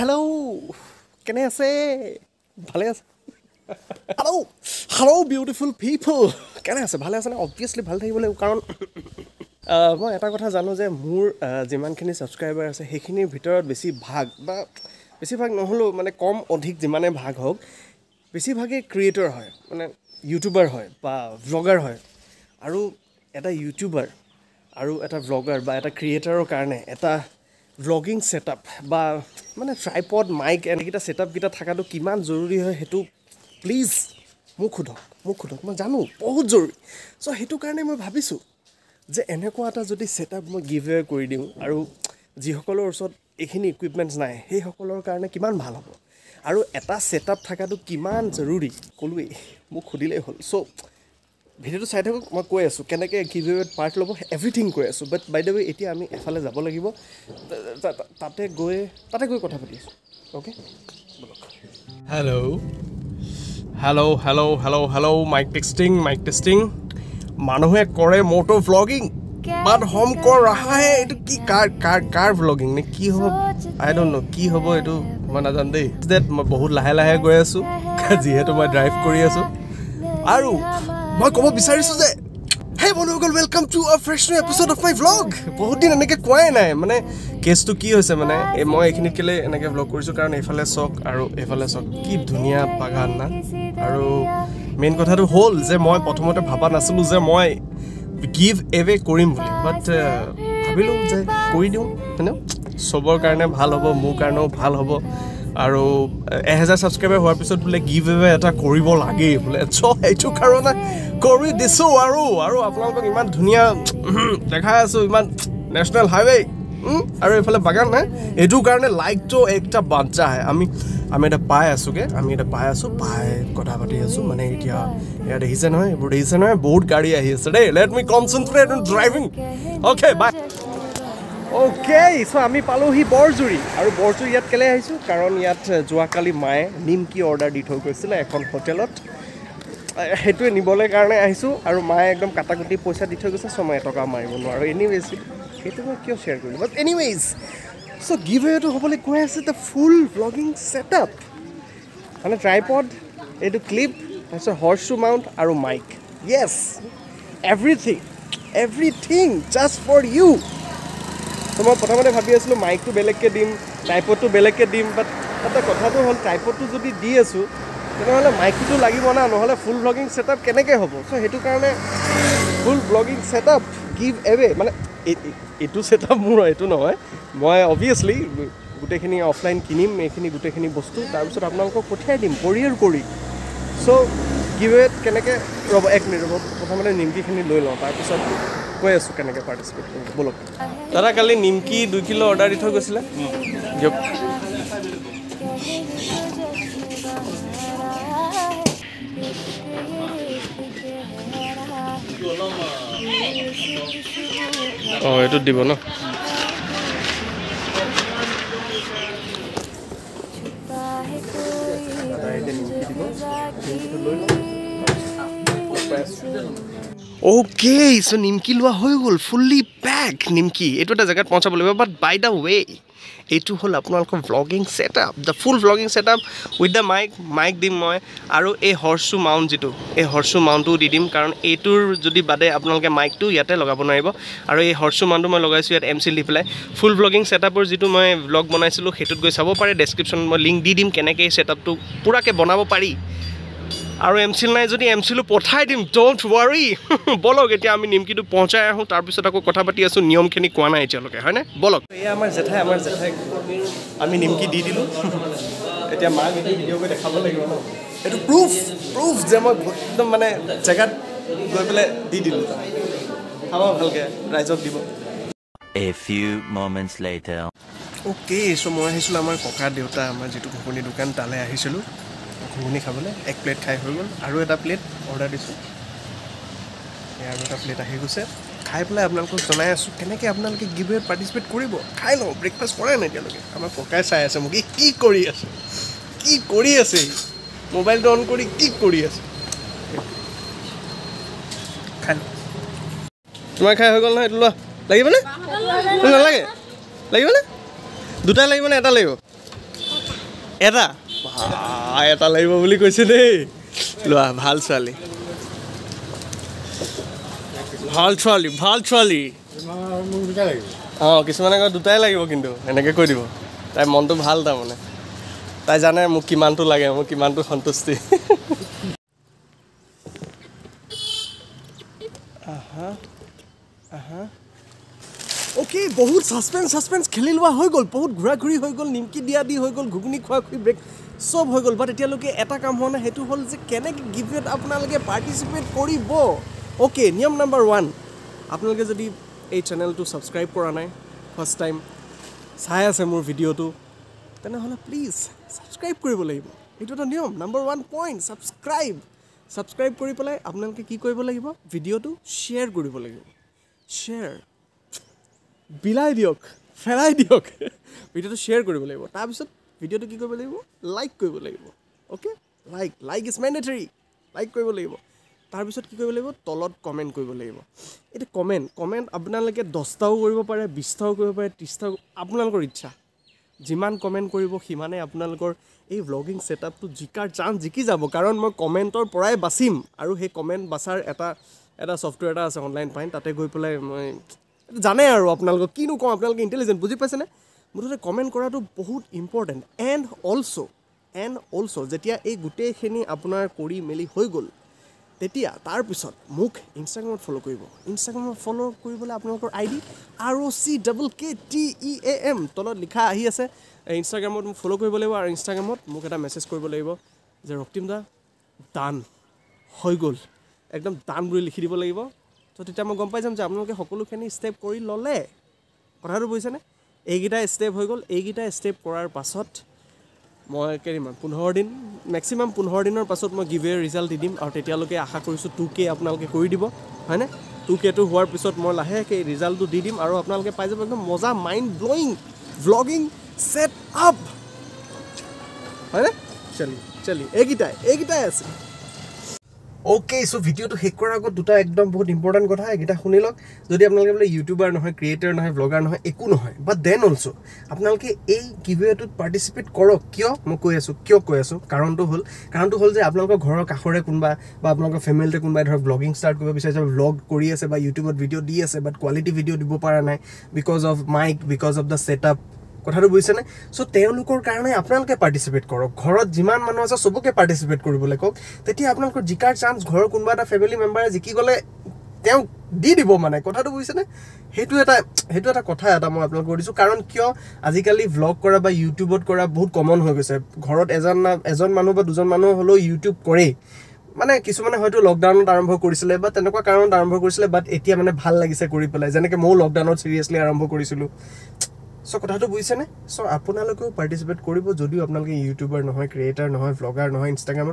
Hello कने से भले हेलो हेलो ब्यूटिफुल पीपल कने से भले आसने ऑब्वियसली भल থাকিবলে কারণ মই এটা কথা জানো যে মোৰ যিমানখিনি সাবস্ক্রাইবার আছে সেইখিনিৰ ভিতৰত বেছি ভাগ নহলো মানে কম অধিক যিমানে ভাগ হওক বেছি ভাগে ক্রিয়েটৰ হয় মানে ইউটিউবার হয় বা ব্লগার হয় আৰু এটা ইউটিউবার আৰু এটা ব্লগার বা এটা ক্রিয়েটৰৰ কাৰণে এটা व्लॉगिंग सेटअप बा माने ट्राइपॉड माइक एनेकिटा सेटअप किटा थाकातो किमान जरूरी है हेतु प्लीज मुख खुदक म जानो बहुत जरूरी सो हेतु कारणे म भाबिसु जे एनेको आटा जदि सेटअप म गिव अवे करि दिउ आरो जि हकलर ओसत एखिनि इक्विपमेन्ट्स नाय हे हकलर कारणे किमान ভাল হ'ব आरो एटा सेटअप थाकातो किमान जरूरी कोलुए मुख खुदिले होल सो भिडिओ चाइ थाকক মই কৈ আছো কেনেকে গিভ অৱে পার্ট লব এভরিথিং কৈ আছো বাট বাই দ্য ওয়ে এতিয়া আমি এফালে যাব লাগিব তাতে গৈ কথা পাতি আছো okay block hello hello hello hello hello mic testing মানুহে কৰে মোটো ব্লগিং বাট হোম কর रहा है এটো কি কাৰ ব্লগিং নে কি হ'ব আই ডোন্ট নো কি হ'ব এটো মই নাজান দেই দ্যাট মই বহুত লাহে গৈ আছো যেহেতু মই ড্ৰাইভ কৰি আছো আৰু मैं कब विचारिशुजे हे बंधुगल welcome to a fresh new episode of my vlog बहुत दिन अनेके कोए ना माने केस तो की होइसे माने ए मैं एखिनि केले अनेके व्लॉग करिसु कारण एफाले सक आरो एफाले सक की दुनिया बागान ना आरो मेन कथा तो होल जे मैं प्रथमते भाबा नासिलु जे मैं गिव अवे करिम बुली बट भाबिलु जे करि दिउ हैन सबोर कारणे ভাল হ'ব মোৰ কাৰণেও ভাল হ'ব आरो 1000 सब्सक्राइबर होৱাৰ পিছত বুলে গিভ অৱে এটা কৰিব লাগে বুলে সো এইটো কাৰণে কৰি দিছো আৰু আৰু আপোনালোকক ইমান ধুনিয়া দেখাই আছো ইমান ন্যাশনাল হাইৱে আৰু এফালে বাগান না এইটো কাৰণে লাইক তো একটা বাঞ্চা হয় আমি এটা পাই আছোকে পাই কথা পাতি আছো মানে এতিয়া ইয়াত হিছে নহয় বহুত গাড়ী আহি আছে ৰে let me concentrate on driving okay bye okay so आमी पालोही बरजुरी और बरजुरी इतना केले आइसु कारण इतना जुआ काली माए निमकी अर्डर दी थैसे एन होटेल हेटे निबले कारण आइसु और माए एकदम काटाकुटी पैसा दी थैसे सो मैं एटका मारिब नो एनीवेज हेतु मैं क्यों शेयर कर but anyways so give away तो हबले कोइ आसे द फुल व्लॉगिंग सेटअप माने ट्राइपॉड एटु क्लिप तारसो हॉर्स शू माउंट और mic yes everything just for you तो मैं प्रथम भाई आसो माइक तो बेलेगे दीम ट्राइपॉड तो बेलेगे दीम बट तथा कथा तो हल ट्राइपॉड तो जो दी आसो तो माइक तो लगभग ना ना फुल व्लॉगिंग सेटअप के हम सो हेतु कारणे full vlogging setup give away माने यू सेटअप मोर यू ना मैं ऑब्वियसली गोटेखी ऑफलाइन किनिम ये गोटेखी बस्तु तार आपको पठिया दीम कोरियर करी सो गिव अवे के रब एक मिनट रब प्रथम निमकीखिनि लै लौं तार কৈ আছো কেনেকে পার্টিসিপেট কৰিম বলক দাদা কালি নিমকি 2 কিলো অৰ্ডাৰ দি থৈ গৈছিল অ এটো দিব ন ओके सो निमकी लुआ हो गल फुल्ली पैक निमकी एटु टा जगह पहुँचा बोलिबा बट बाय द वे एटु हल आपनालोक vlogging setup the full vlogging setup with the mic दिम मैं और ए हॉर्स शू माउंट जितु ए हॉर्स शू माउंटो दी दिम कारण एटुर जदि बादे आपनालोके माइक तो याते लगाब नारिबो और ए हॉर्स शू माउंटो मैं लगाइसु यात एमसी लि पेलाय फुल व्लॉगिंग सेटअपर जितु मैं व्लॉग बनाइसिलु हेतुत गय साबो पारे डेस्क्रिप्शन मैं लिंक दी दिम केनेके सेटअप तो पुराके बनाबो पारी और एम सिल ना जो एम सिलो पठा दीम डोन्ट वरी बोलक एटा आमी निमकी तो पहुँचाई आहूँ तार पिछत आको कथा पाति आसो नियमखिनि कोवा ना एतियालके हैने बोलक ए आमार जेठाई आमी निमकी दी दिलु एटा माक एटा भिडिओ को देखाबो लागिबो न एटा प्रूफ जे म एकदम माने जगह गय पेले दी दिलु हावा भलके राइजक दिबो a few moments later okay so म आहिसलो आमार कका देउता आमार जेतु घुगनी दुकान ताले आहिसलो घुगनी खाने एक प्लेट खाई हो गल और एटा प्लेट अर्डर दी प्लेट आगे खाई पे अपने के गिव अवे पार्टिसिपेट खाई लो ब्रेकफास्ट करें ना आम पकाय चाय मुझे कि मोबाइल ऑन कर तुम खाई हो गल ना ला लगे नागे लगे दूटा लगे ना एटा लगे এটা এটা লাগিব বুলি কৈছে দেই। লোৱা ভাল ছোৱালী, ভাল ছোৱালী, ভাল ছোৱালী। অঁ কিছুমানে আকৌ দুটাই লাগিব, কিন্তু এনেকৈ কৈ দিব। তাই মনটো ভাল, তাৰমানে তাই জানে মোক কিমানটো লাগে, মোক কিমানটো সন্তুষ্টি। ओके बहुत सस्पेन्स सस्पेन्स खेली लुआ हो गल, बहुत घूरा घूरी हो गल, निमकी दिया दी हो गल, घुगनी खुआ खुई ब्रेक सब हो गल। बट एतियालके एटा काम होना हेतु हल जे केने गिभवेट आपनालके पार्टिसिपेट करिबो। ओके नियम नम्बर 1, आपनालके जदि ए चैनल टू सब्सक्राइब करा नाय, फर्स्ट टाइम चाय आसे मोर भिडिओ टू, तने हला प्लीज सब्सक्राइब करिबो लागिबो। एटा ता नियम नम्बर 1 पॉइंट सब्सक्राइब। सब्सक्राइब करि पले आपनालके की करिबो लागिबो, भिडिओ टू शेयर करिबो लागिबो। शेयर बिलाई दियक, फेराई दियक, भिडिओ शेयर करिबो लागिबो। तार पिছত भिडिओ की करिबो लागिबो, लाइक करिबो लागिबो। Okay like like is mandatory, like करिबो लागिबो। तार पिছত की करिबो लागिबो, तলত कमेन्ट करिबो लागिबो। एटा कमेन्ट कमेन्ट आपनालके 10টাও करिबो পাৰে, 20টাও करिबो পাৰে, 30টাও, आपनालকৰ ইচ্ছা। जिमान कमेन्ट करिबो সিমানে आपनालকৰ এই ব্লগিং সেটআপটো জিকাৰ চান্স জিকি যাব, কাৰণ মই কমেন্টৰ পৰাই বাচিম। আৰু সেই কমেন্ট বাছাৰ এটা এটা সফটৱেৰ এটা আছে অনলাইন পাই, তাতে গৈ পলাই মই जाने और आपको किन कौन अपने इंटेलिजेंट बुझी पासेने। मुझे कमेन्ट करा बहुत इम्पर्टेन्ट। एंड अल्सो जैसे ये गोटेखी अपना मेली हो गल, तार पिछत मोक इन्स्टाग्राम फलो कर, इन्स्टाग्राम फलो कर आईडी ROCKTEAM तलत लिखा आही आसे। इन्स्टाग्राम फलो कर लगे और इन्स्टाग्राम मोक एट मेसेज कर लगे, रक्तिम दा दान हो गल, एकदम दान बुरी लिखी दी लगे। तो तक मैं गम पाई अपने सकोखी स्टेप कर लले, कथा बुझेने। यकटा स्टेप हो गल, यकटा स्टेप करार पाছত मैं केदिनमान 15 दिन मैक्सिमाम 15 दिन पाছত मैं गिवे रिजाल्ट दीम। और तैयार आशा करूँ 2K अपने कर दी है, 2K तो हार पास मैं लाहेके रिजाल्ट दी दीम और अपने पाई जा एकदम मजा माइंड ब्लोइंग व्लॉगिंग सेटअप है। चलिए चलिए यकटाई आ। ओके सो भिडिओ शेष कर आगत दूटा एकदम बहुत इम्पर्टेन्ट कथा एक शुनि लग। जो अपने बोले यूट्यूबार नहय, क्रिएटर नहय, ब्लगार नहय, एको नहय, बट देन अल्सो आपनालोके এই गिवअवेट पार्टिसिपेट करक। क्यों मैं कै आसो, क्यों कै आसो, कारण तो हल जे आपनालोकर घरर काखरे कोनबा बा आपनालोकर फैमिलिते कोनबा धर ब्लगिंग स्टार्ट करबा बिचारिसे, ब्लग करि आसे बा यूट्यूबत भिडिओ दि आसे, बट क्वालिटी भिडिओ दिबो पारा नाय because of mic, because of the setup. कथा बुझेने। सो कारण आपन पार्टिसिपेट करक, घर जिमान मानु आछे सबके पार्टिसिपेट करिबले कक, तेतिया आपन जिकार चान्स घर कोनबा एटा फैमिली मेम्बारे जिकि गले तेउ दि दिबो। माने कथा बुझेने, हेतु एटा कथा एटा मैं आपन करिसु। कारण क्यों आजिकाली व्लग करा बा यूट्यूबत करा बहुत कमन हो गइसे। घरत एजन मानु बा दुजन मानु हलो यूट्यूब करे, माने किसुमाने हयतो लकडाउन आरम्भ करिसिले बा तेनका कारण आरम्भ करिसिले, बट एतिया माने ভাল লাগিছে কৰি পেলাই, যেনেকে মই লকडाউনত সিরিয়াসলি आरम्भ करिसिलु। सो कथा बुझेने। सो आपनालोकेও पार्टिसिपेट करिब, जदिও आपनालोके यूट्यूबार নহয়, क्रिएटर নহয়, ब्लगार নহয়, इन्स्टाग्राम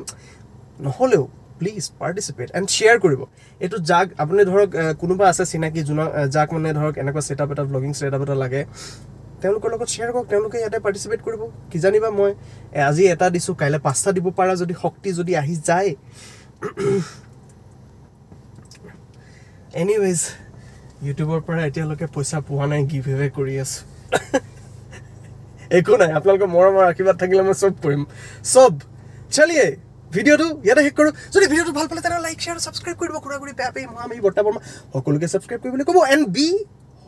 নহলেও প্লিজ पार्टिसिपेट एंड शेयर करिब। एतो जाग आपने ধৰক কোনোবা আছে চিনাকি জনা যাক মানে ধৰক এনেকুৱা সেটআপ এটা ব্লগিং সেটআপ এটা লাগে, তেওঁলোকৰ লগত শ্বেয়াৰ কৰক, তেওঁলোকে ইয়াতে পার্টিসিপেট কৰিব। কি জানিবা মই আজি এটা দিছো, কাইলে 5টা দিব পাৰা, যদি শক্তি যদি আহি যায়। এনিৱেজ यूट्यूबर পৰা এতিয়ালৈকে পইচা পোৱা নাই, গিভএৱে কৰি আছো। एक ना अपना मरम और आशीर्वाद थकिले मैं सब पढ़म सब। चलिए भिडिओ इतना शेष करूँ, जो भिडिओ भल पाले लाइक शेयर सब्सक्राइब कर, घूरा घूरी पे मामी बर्ता बर्मा सको के सब्सक्राइब कर कब। And be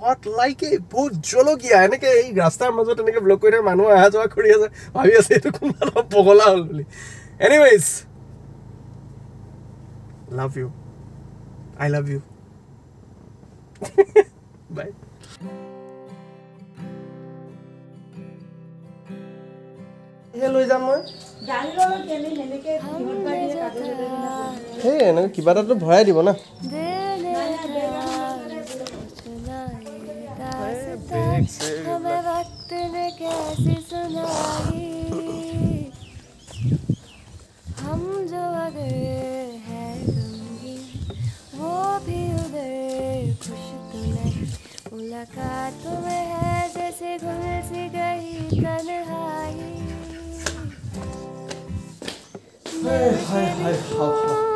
hot like a बहुत जलकिया एने रास्तार मजदूर ब्लग कर मानु अहा जा भाई आसो पगला हल। एनीवेज लाभ यू, आई लाभ यू, बाय। हेलो जाम মই জানিলো কেনে এনেকে কিবা কাগজ আছে হে এনেকে কিবা এটা তো ভৰাই দিব না দে দে তুমি वक्त ने कैसी सुनाई हम जो अगर है गमगी वो भी उधर खुश तो नहीं मुलाकात में है जैसे गुल सी गई तन्हाई। Hi, hi, hi, hi, hi.